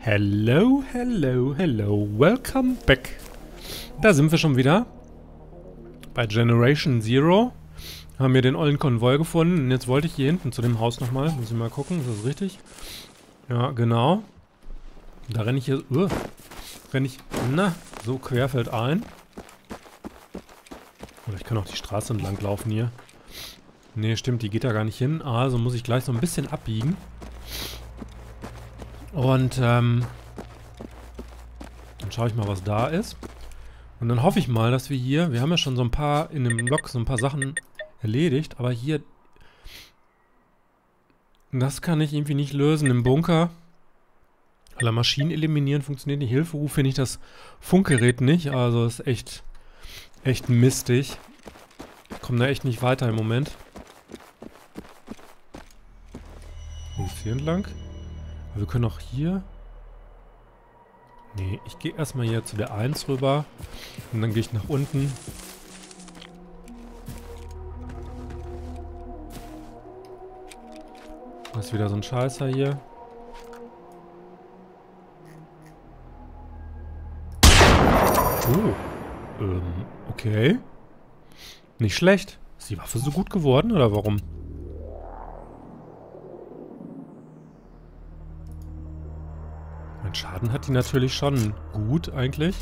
Hello, hello, hello. Welcome back. Da sind wir schon wieder. Bei Generation Zero. Haben wir den ollen Konvoi gefunden. Und jetzt wollte ich hier hinten zu dem Haus nochmal. Muss ich mal gucken, ist das richtig? Ja, genau. Da renne ich hier... so querfeld ein. Oder ich kann auch die Straße entlang laufen hier. Ne, stimmt, die geht da gar nicht hin. Also muss ich gleich so ein bisschen abbiegen. Und dann schaue ich mal, was da ist. Und dann hoffe ich mal, dass wir hier, wir haben ja schon so ein paar in dem Block, so ein paar Sachen erledigt, aber hier, das kann ich irgendwie nicht lösen. Im Bunker, alle Maschinen eliminieren, funktioniert nicht. Hilferuf finde ich das Funkgerät nicht, also ist echt mistig. Ich komme da echt nicht weiter im Moment. Geht's hier entlang? Wir können auch hier... Ne, ich gehe erstmal hier zu der 1 rüber. Und dann gehe ich nach unten. Das ist wieder so ein Scheißer hier. Oh. Okay. Nicht schlecht. Ist die Waffe so gut geworden oder warum? Schaden hat die natürlich schon gut, eigentlich.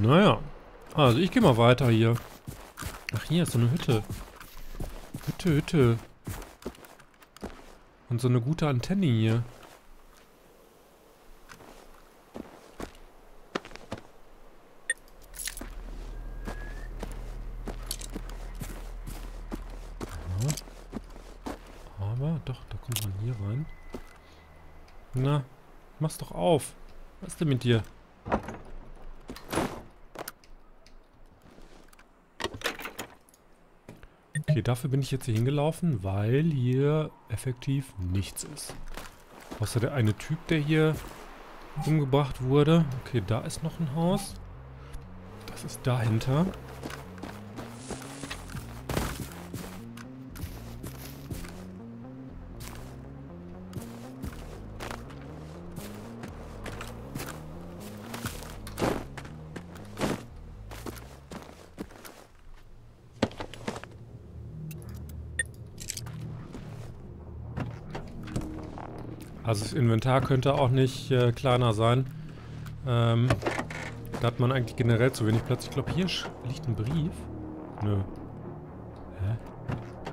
Naja. Also, ich gehe mal weiter hier. Ach, hier ist so eine Hütte. Hütte. Und so eine gute Antenne hier. Aber, doch, da kommt man hier rein. Na, mach's doch auf. Was ist denn mit dir? Okay, dafür bin ich jetzt hier hingelaufen, weil hier effektiv nichts ist. Außer der eine Typ, der hier umgebracht wurde. Okay, da ist noch ein Haus. Das ist dahinter. Also das Inventar könnte auch nicht kleiner sein. Da hat man eigentlich generell zu wenig Platz. Ich glaube, hier liegt ein Brief. Nö. Hä?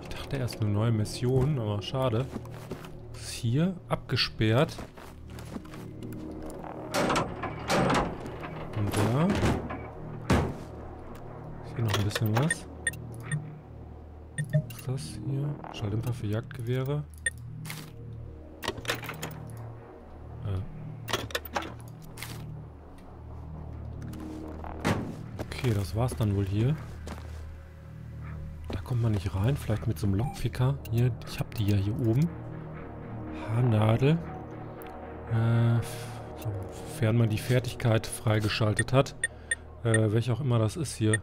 Ich dachte erst eine neue Mission, aber schade. Das ist hier abgesperrt. Und da. Ist hier noch ein bisschen was. Was ist das hier? Schalldämpfer für Jagdgewehre. Okay, das war's dann wohl hier. Da kommt man nicht rein. Vielleicht mit so einem Lockpicker. Hier, ich hab die ja hier oben. Haarnadel. Sofern man die Fertigkeit freigeschaltet hat. Welche auch immer das ist hier.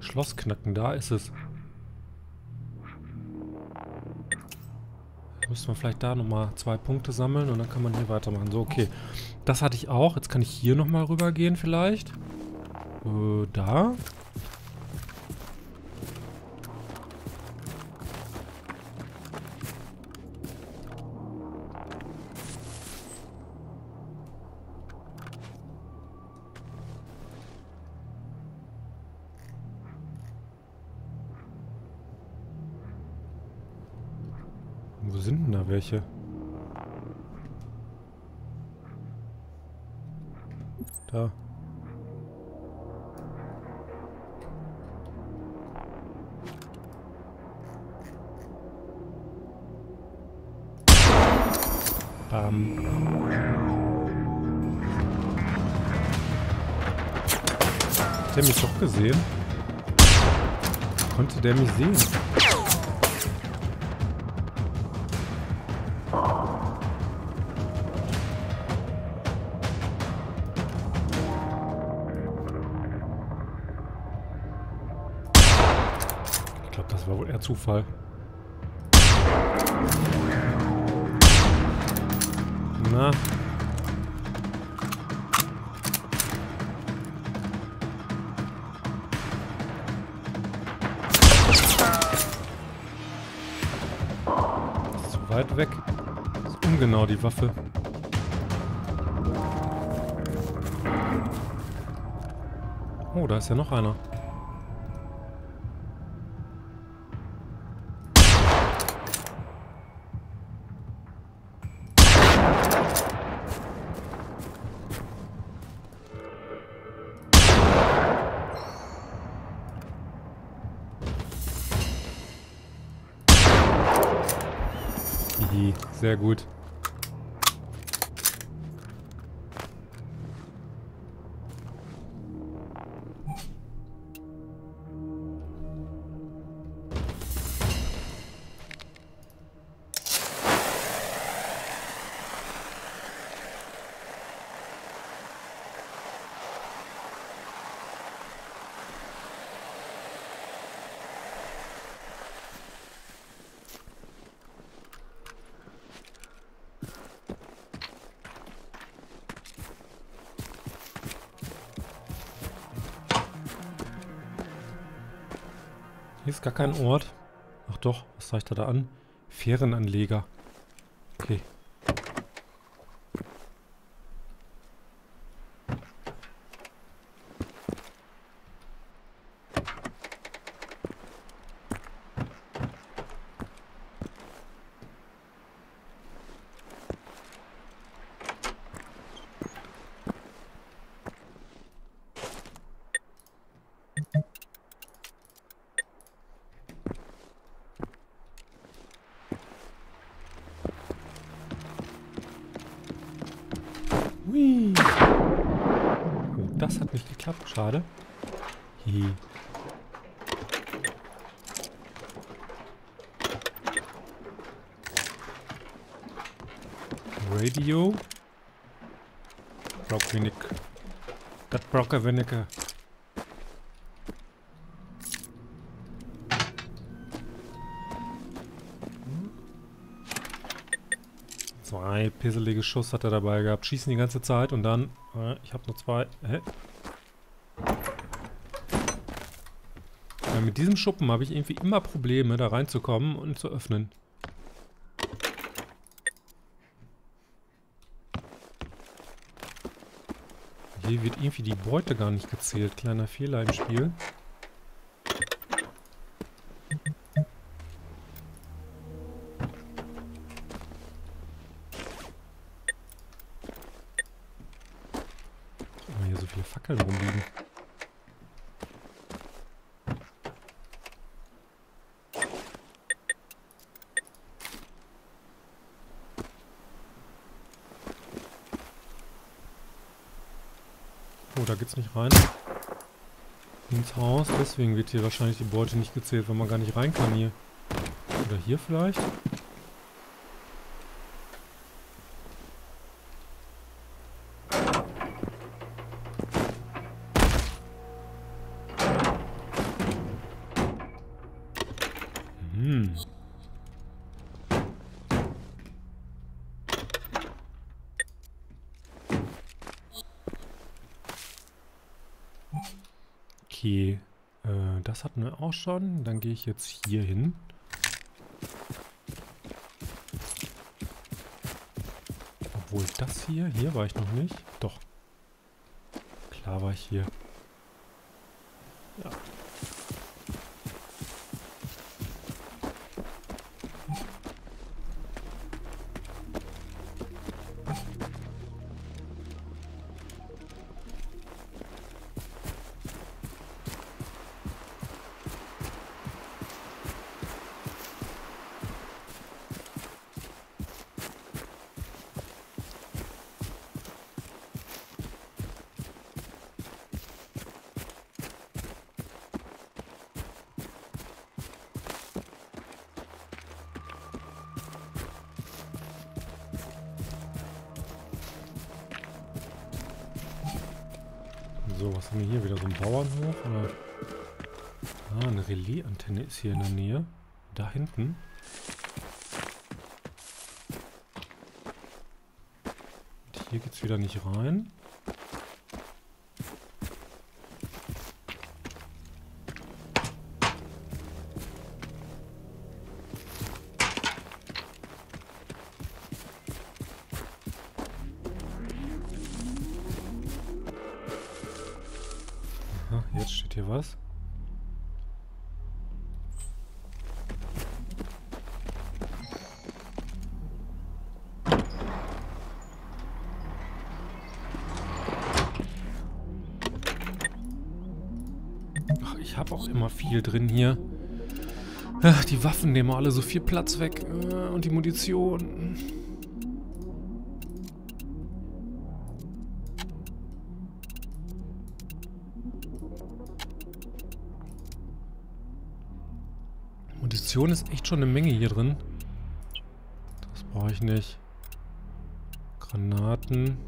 Schloss knacken, da ist es. Müssen wir vielleicht da nochmal 2 Punkte sammeln und dann kann man hier weitermachen. So, okay. Das hatte ich auch. Jetzt kann ich hier nochmal rüber gehen vielleicht. Da. Wo sind denn da welche? Da. Bam. Hat der mich doch gesehen? Konnte der mich sehen? glaube, das war wohl eher Zufall. Na? Das ist zu weit weg. Das ist ungenau, die Waffe. Oh, da ist ja noch einer. Sehr gut. Hier ist gar kein Ort. Ach doch, was zeigt er da an? Fährenanleger. Okay. Das hat nicht geklappt, schade. Hihi. Radio. Braucht wenig. Das braucht er weniger. Zwei pisselige Schuss hat er dabei gehabt. Schießen die ganze Zeit und dann... ich habe nur zwei... Hä? Ja, mit diesem Schuppen habe ich irgendwie immer Probleme, da reinzukommen und zu öffnen. Hier wird irgendwie die Beute gar nicht gezählt. Kleiner Fehler im Spiel. Fackeln rumliegen. Oh, da geht's nicht rein. Ins Haus, deswegen wird hier wahrscheinlich die Beute nicht gezählt, weil man gar nicht rein kann hier. Oder hier vielleicht? Okay, das hatten wir auch schon. Dann gehe ich jetzt hier hin. Obwohl das hier, hier war ich noch nicht. Doch. Klar war ich hier. Ja. So, was haben wir hier? Wieder so ein Bauernhof? Oder? Ah, eine Relaisantenne ist hier in der Nähe. Da hinten. Und hier geht's wieder nicht rein. Aha, jetzt steht hier was. Immer viel drin hier. Ach, die Waffen nehmen alle so viel Platz weg. Und die Munition. Munition ist echt schon eine Menge hier drin. Das brauche ich nicht. Granaten.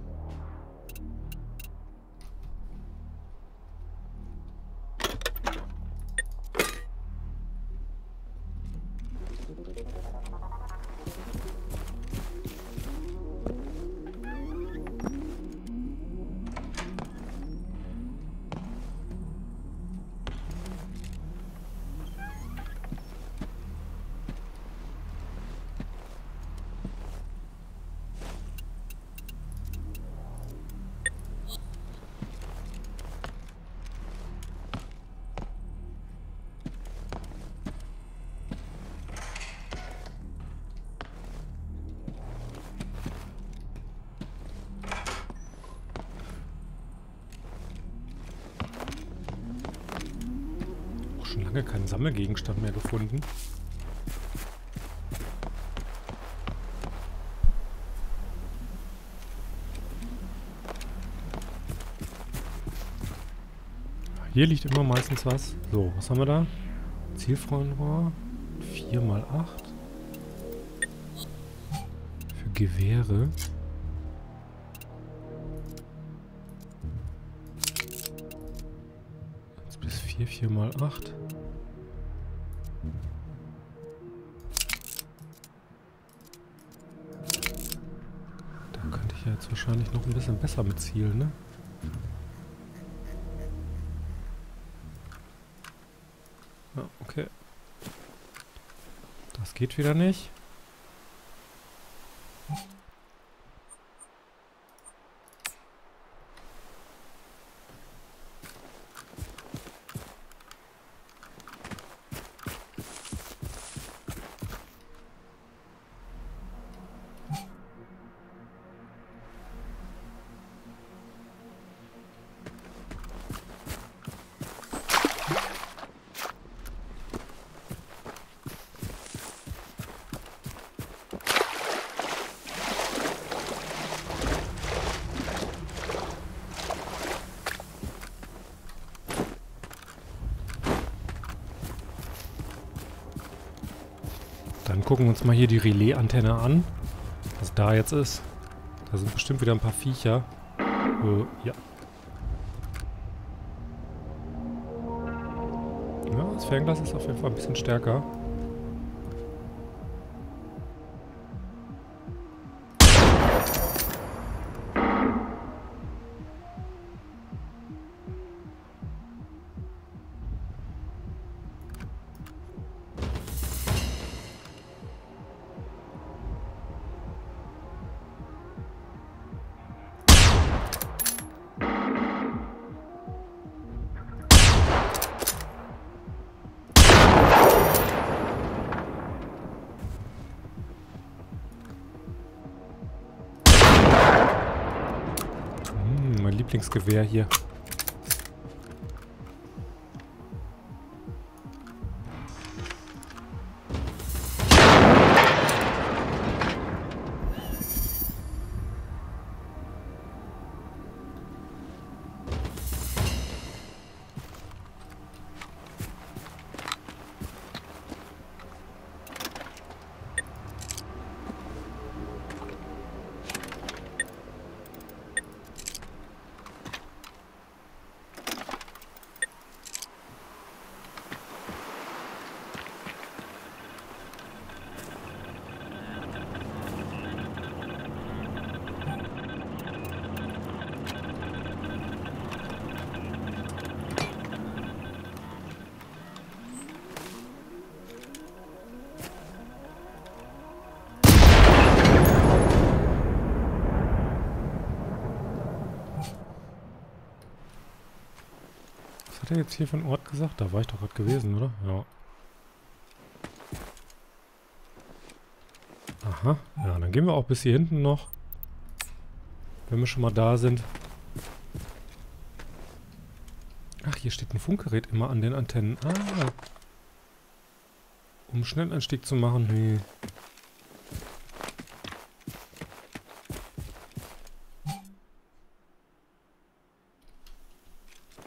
Schon lange keinen Sammelgegenstand mehr gefunden. Hier liegt immer meistens was. So, was haben wir da? Zielfernrohr. 4×8. Für Gewehre. Jetzt bis 4×8. Jetzt wahrscheinlich noch ein bisschen besser mit Ziel, ne? Ja, okay. Das geht wieder nicht. Dann gucken wir uns mal hier die Relais-Antenne an, was da jetzt ist. Da sind bestimmt wieder ein paar Viecher. Ja. Ja, das Fernglas ist auf jeden Fall ein bisschen stärker. Lieblingsgewehr hier. hat er jetzt hier für einen Ort gesagt? Da war ich doch gerade gewesen, oder? Ja. Aha. Ja, dann gehen wir auch bis hier hinten noch. Wenn wir schon mal da sind. Ach, hier steht ein Funkgerät immer an den Antennen. Ah. Um Schnellanstieg zu machen. Nee.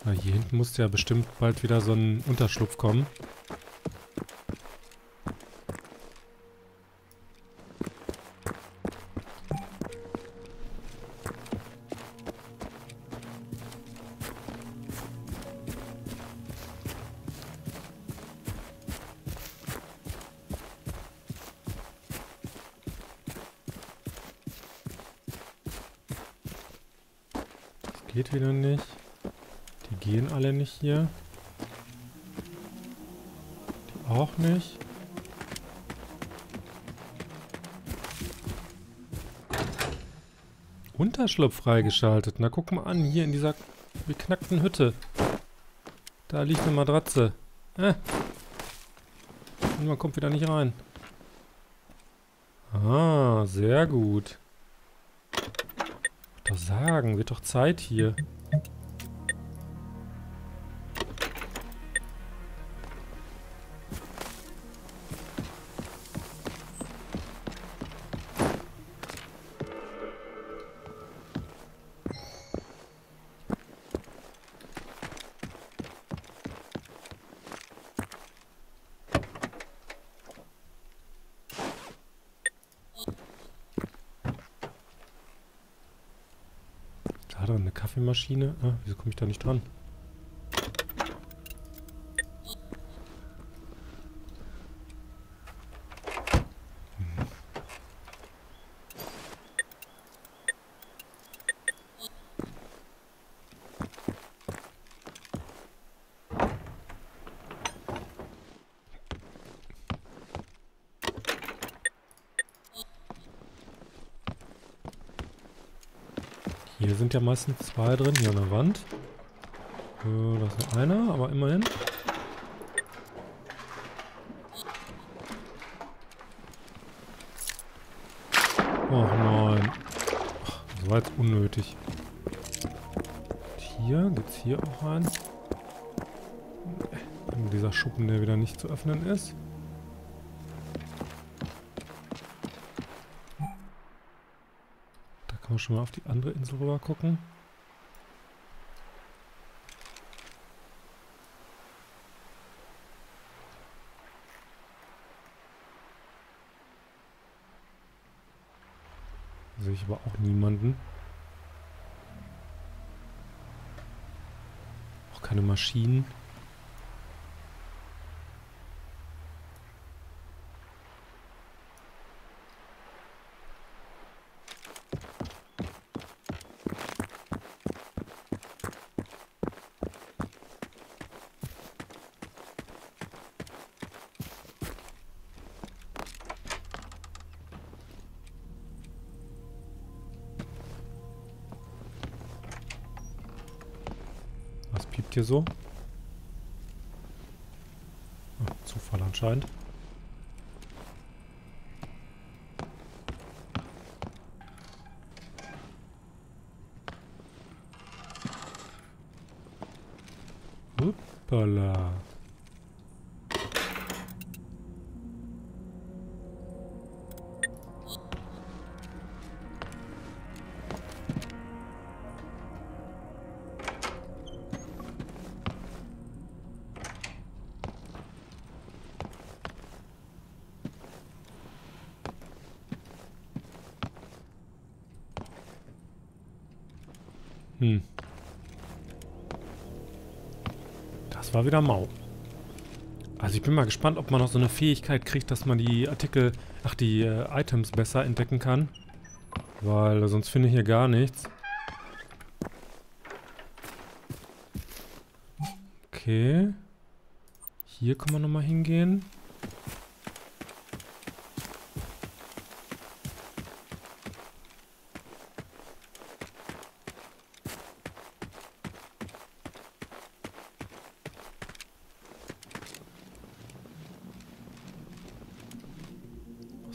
Na, hier hinten muss ja bestimmt bald wieder so ein Unterschlupf kommen. Das geht wieder nicht. Die gehen alle nicht hier. Die auch nicht. Unterschlupf freigeschaltet. Na, guck mal an, hier in dieser beknackten Hütte. Da liegt eine Matratze. Und man kommt wieder nicht rein. Ah, sehr gut. Doch sagen, wird doch Zeit hier. Eine Kaffeemaschine. Ah, wieso komme ich da nicht dran? Hier sind ja meistens zwei drin, hier an der Wand. Da ist nur einer, aber immerhin. Och nein. Ach, das war jetzt unnötig. Und hier, gibt es hier auch einen? Dieser Schuppen, der wieder nicht zu öffnen ist. Schon mal auf die andere Insel rüber gucken. Da sehe ich aber auch niemanden. Auch keine Maschinen. Piept hier so. Ach, Zufall anscheinend. Hoppala. Das war wieder mau. Also ich bin mal gespannt, ob man noch so eine Fähigkeit kriegt, dass man die Artikel, ach die Items besser entdecken kann. Weil sonst finde ich hier gar nichts. Okay. Hier kann man nochmal hingehen.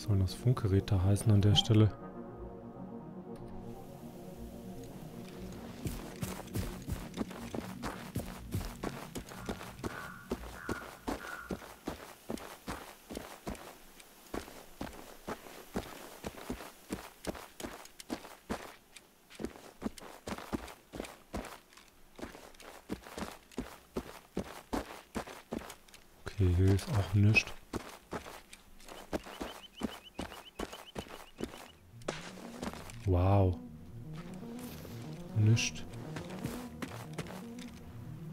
soll denn das Funkgerät da heißen an der Stelle? Hier ist auch nichts. Wow. Nichts.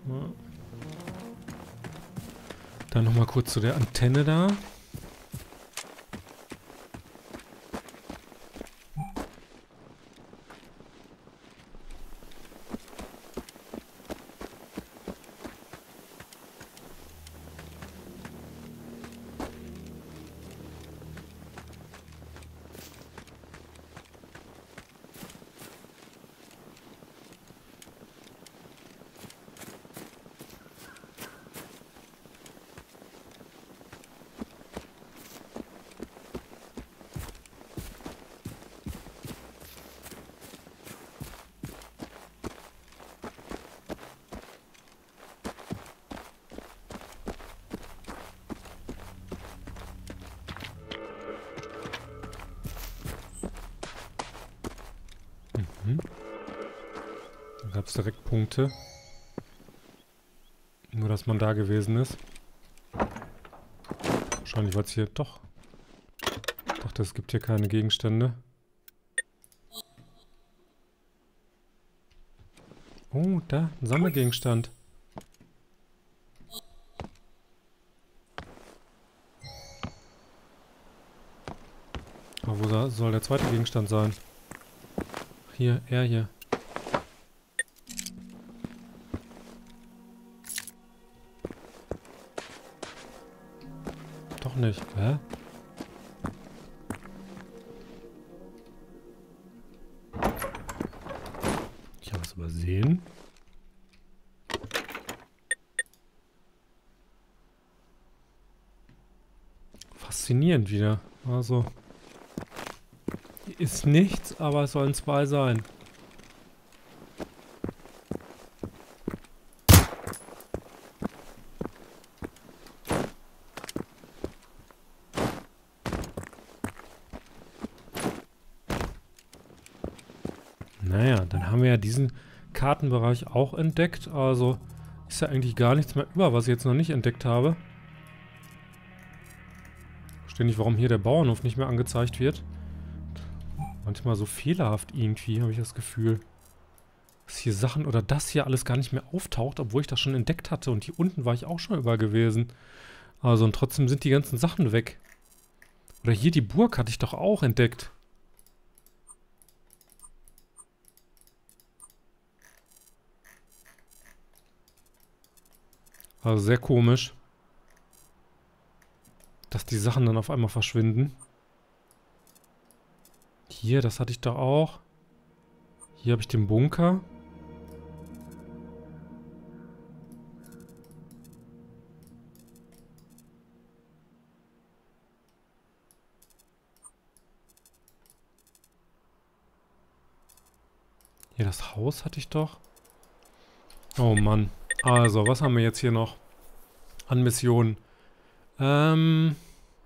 Ja. Dann nochmal kurz zu der Antenne da. Gab es direkt Punkte. Nur, dass man da gewesen ist. Wahrscheinlich war es hier doch. Ich dachte, es gibt hier keine Gegenstände. Oh, da, ein Sammelgegenstand. Aber wo soll der zweite Gegenstand sein? Hier, er hier. Nicht, hä? Ich habe es übersehen. Faszinierend wieder. Also hier ist nichts, aber es sollen zwei sein. Naja, dann haben wir ja diesen Kartenbereich auch entdeckt, also ist ja eigentlich gar nichts mehr über, was ich jetzt noch nicht entdeckt habe. Ich verstehe nicht, warum hier der Bauernhof nicht mehr angezeigt wird. Manchmal so fehlerhaft irgendwie, habe ich das Gefühl. Dass hier Sachen oder das hier alles gar nicht mehr auftaucht, obwohl ich das schon entdeckt hatte und hier unten war ich auch schon über gewesen. Also und trotzdem sind die ganzen Sachen weg. Oder hier die Burg hatte ich doch auch entdeckt. Also sehr komisch, dass die Sachen dann auf einmal verschwinden. Hier, das hatte ich da auch. Hier habe ich den Bunker. Hier das Haus hatte ich doch. Oh Mann. Also, was haben wir jetzt hier noch an Missionen? Immer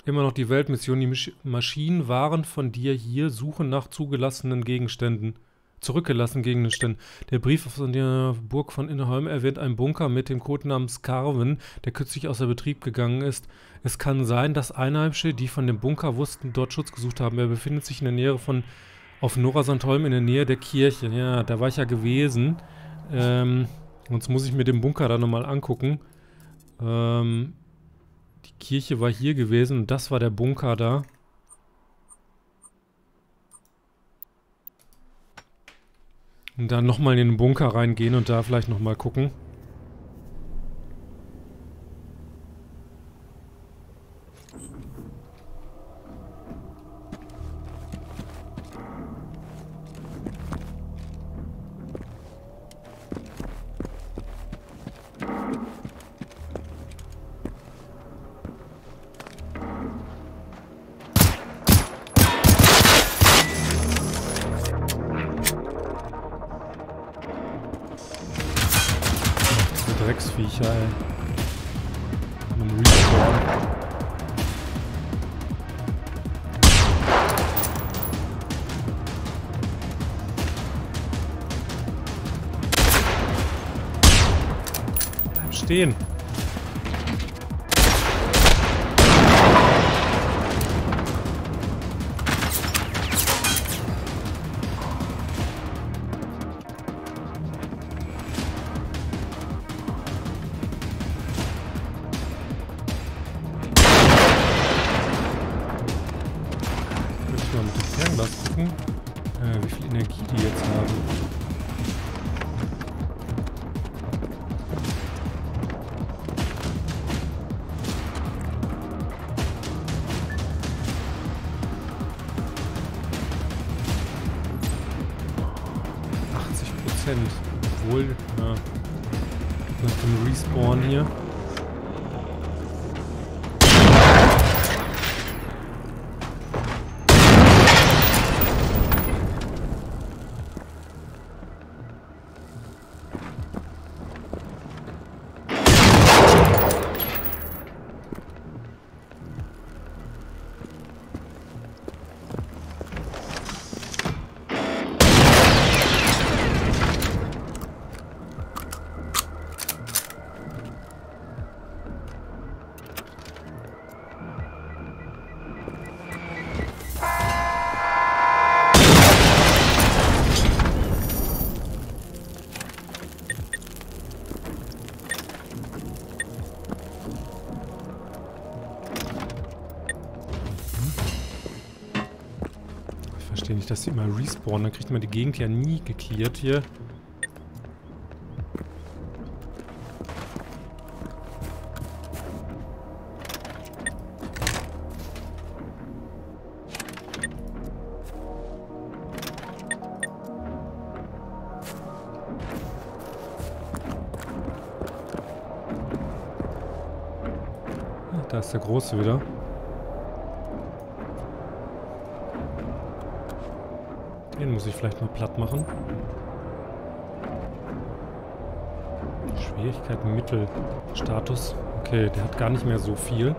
noch die Weltmission. Die Maschinen waren von dir hier. Suche nach zugelassenen Gegenständen. Zurückgelassenen Gegenständen. Der Brief von der Burg von Innerholm erwähnt einen Bunker mit dem Codenamen Skarven, der kürzlich außer Betrieb gegangen ist. Es kann sein, dass Einheimische, die von dem Bunker wussten, dort Schutz gesucht haben. Er befindet sich in der Nähe von... auf Nora-Santholm in der Nähe der Kirche. Ja, da war ich ja gewesen. Sonst muss ich mir den Bunker da nochmal angucken. Die Kirche war hier gewesen und das war der Bunker da. Und dann nochmal in den Bunker reingehen und da vielleicht nochmal gucken. Drecksviecher, ey. Mit einem Respawn. Bleib stehen. Obwohl, ja, nach dem Respawn hier. Nicht, dass sie immer respawnen, dann kriegt man die Gegend ja nie geklärt hier. Ach, da ist der Große wieder. Den muss ich vielleicht mal platt machen. Schwierigkeit Mittel. Status. Okay, der hat gar nicht mehr so viel.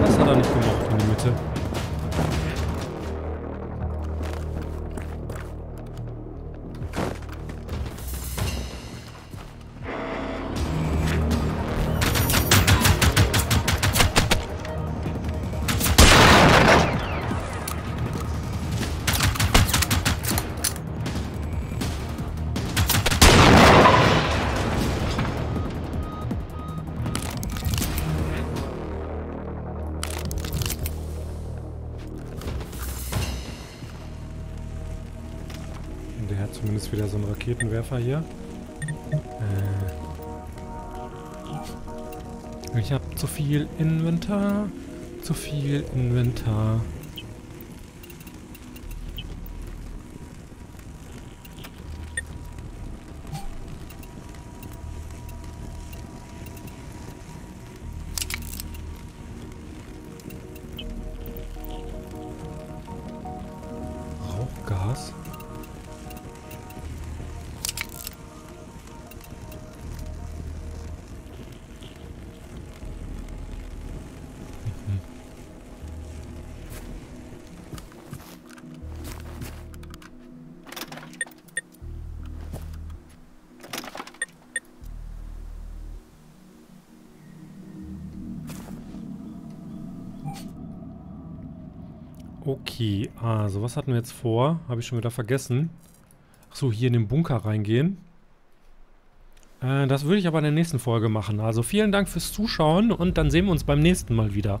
Das hat er nicht gemacht in die Mitte. Zumindest wieder so ein Raketenwerfer hier. Ich habe zu viel Inventar. Zu viel Inventar. Rauchgas. Okay, also was hatten wir jetzt vor? Habe ich schon wieder vergessen. Achso, hier in den Bunker reingehen. Das würde ich aber in der nächsten Folge machen. Also vielen Dank fürs Zuschauen und dann sehen wir uns beim nächsten Mal wieder.